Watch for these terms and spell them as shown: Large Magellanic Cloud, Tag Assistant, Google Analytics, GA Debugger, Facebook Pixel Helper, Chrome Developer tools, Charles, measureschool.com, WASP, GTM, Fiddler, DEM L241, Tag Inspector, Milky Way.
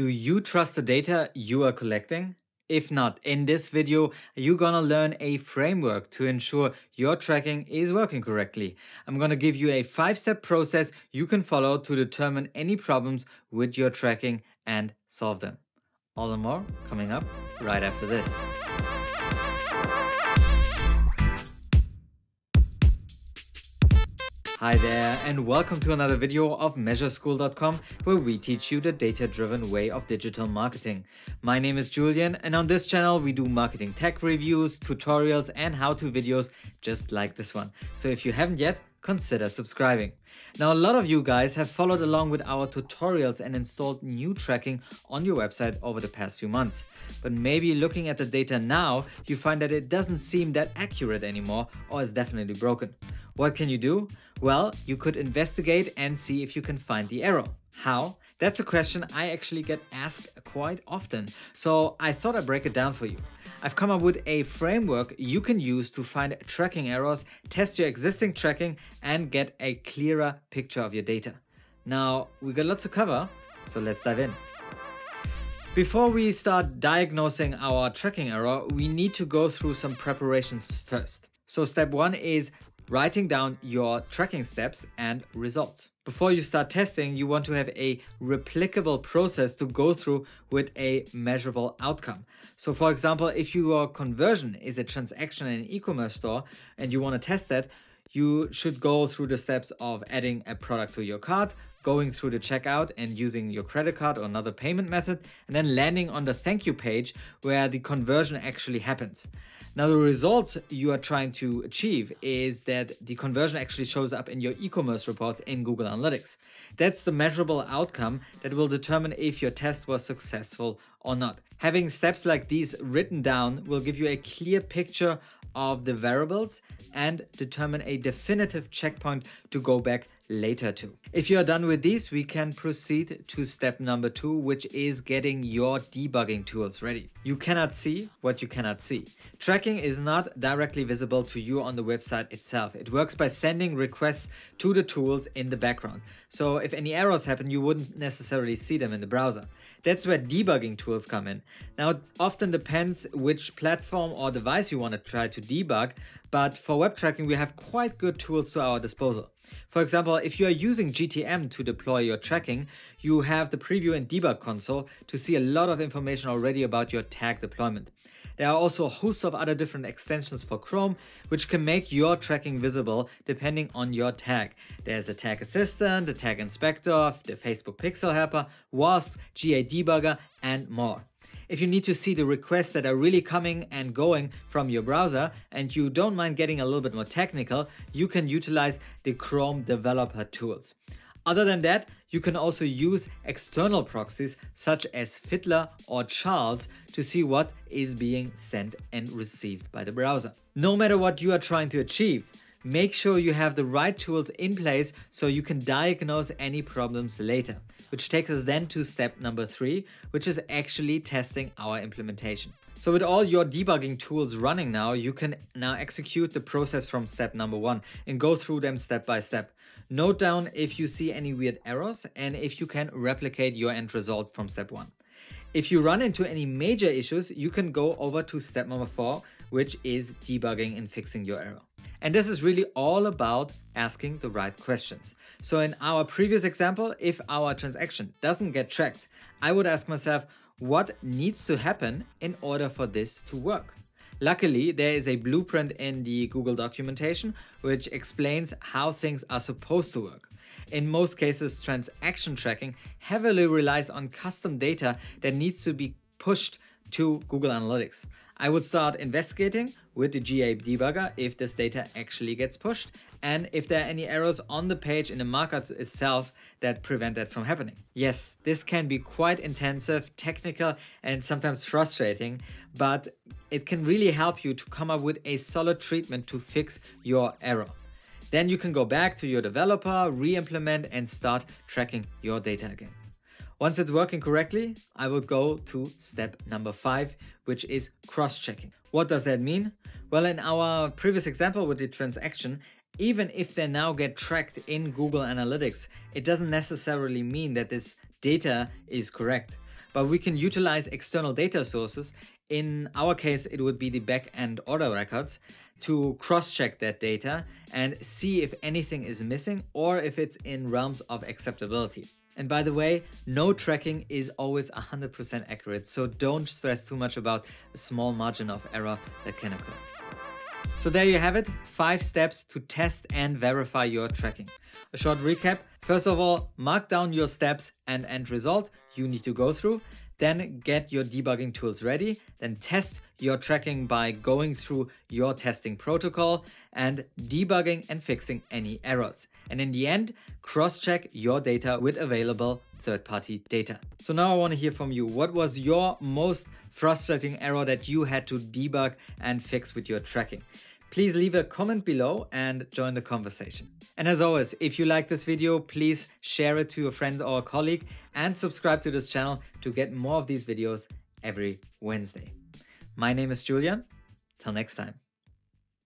Do you trust the data you are collecting? If not, in this video, you're gonna learn a framework to ensure your tracking is working correctly. I'm gonna give you a 5-step process you can follow to determine any problems with your tracking and solve them. All and more coming up right after this. Hi there and welcome to another video of measureschool.com, where we teach you the data-driven way of digital marketing. My name is Julian, and on this channel we do marketing tech reviews, tutorials and how-to videos just like this one. So if you haven't yet, consider subscribing. Now, a lot of you guys have followed along with our tutorials and installed new tracking on your website over the past few months. But maybe looking at the data now, you find that it doesn't seem that accurate anymore, or is definitely broken. What can you do? Well, you could investigate and see if you can find the error. How? That's a question I actually get asked quite often, so I thought I'd break it down for you. I've come up with a framework you can use to find tracking errors, test your existing tracking, and get a clearer picture of your data. Now, we got lots to cover, so let's dive in. Before we start diagnosing our tracking error, we need to go through some preparations first. So step one is writing down your tracking steps and results. Before you start testing, you want to have a replicable process to go through with a measurable outcome. So for example, if your conversion is a transaction in an e-commerce store and you want to test that, you should go through the steps of adding a product to your cart, going through the checkout and using your credit card or another payment method, and then landing on the thank you page where the conversion actually happens. Now, the results you are trying to achieve is that the conversion actually shows up in your e-commerce reports in Google Analytics. That's the measurable outcome that will determine if your test was successful or not. Having steps like these written down will give you a clear picture of the variables and determine a definitive checkpoint to go back later to. If you're done with these, we can proceed to step number 2, which is getting your debugging tools ready. You cannot see what you cannot see. Tracking is not directly visible to you on the website itself. It works by sending requests to the tools in the background. So if any errors happen, you wouldn't necessarily see them in the browser. That's where debugging tools come in. Now, it often depends which platform or device you want to try to debug, but for web tracking, we have quite good tools to our disposal. For example, if you are using GTM to deploy your tracking, you have the preview and debug console to see a lot of information already about your tag deployment. There are also a host of other different extensions for Chrome, which can make your tracking visible depending on your tag. There's a Tag Assistant, the Tag Inspector, the Facebook Pixel Helper, WASP, GA Debugger, and more. If you need to see the requests that are really coming and going from your browser and you don't mind getting a little bit more technical, you can utilize the Chrome Developer tools. Other than that, you can also use external proxies such as Fiddler or Charles to see what is being sent and received by the browser. No matter what you are trying to achieve, make sure you have the right tools in place so you can diagnose any problems later. Which takes us then to step number 3, which is actually testing our implementation. So with all your debugging tools running now, you can now execute the process from step number 1 and go through them step by step. Note down if you see any weird errors and if you can replicate your end result from step 1. If you run into any major issues, you can go over to step number 4, which is debugging and fixing your error. And this is really all about asking the right questions. So in our previous example, if our transaction doesn't get tracked, I would ask myself, what needs to happen in order for this to work? Luckily, there is a blueprint in the Google documentation which explains how things are supposed to work. In most cases, transaction tracking heavily relies on custom data that needs to be pushed to Google Analytics. I would start investigating with the GA Debugger if this data actually gets pushed and if there are any errors on the page in the markup itself that prevent that from happening. Yes, this can be quite intensive, technical, and sometimes frustrating, but it can really help you to come up with a solid treatment to fix your error. Then you can go back to your developer, re-implement, and start tracking your data again. Once it's working correctly, I would go to step number 5, which is cross-checking. What does that mean? Well, in our previous example with the transaction, even if they now get tracked in Google Analytics, it doesn't necessarily mean that this data is correct. but we can utilize external data sources. In our case, it would be the back-end order records to cross-check that data and see if anything is missing or if it's in realms of acceptability. And by the way, no tracking is always 100% accurate, so don't stress too much about a small margin of error that can occur. So there you have it, 5 steps to test and verify your tracking. A short recap. First of all, mark down your steps and end result you need to go through. Then get your debugging tools ready, then test your tracking by going through your testing protocol and debugging and fixing any errors. And in the end, cross-check your data with available third-party data. So now I want to hear from you. What was your most frustrating error that you had to debug and fix with your tracking? Please leave a comment below and join the conversation. And as always, if you like this video, please share it to your friends or colleague and subscribe to this channel to get more of these videos every Wednesday. My name is Julian. Till next time.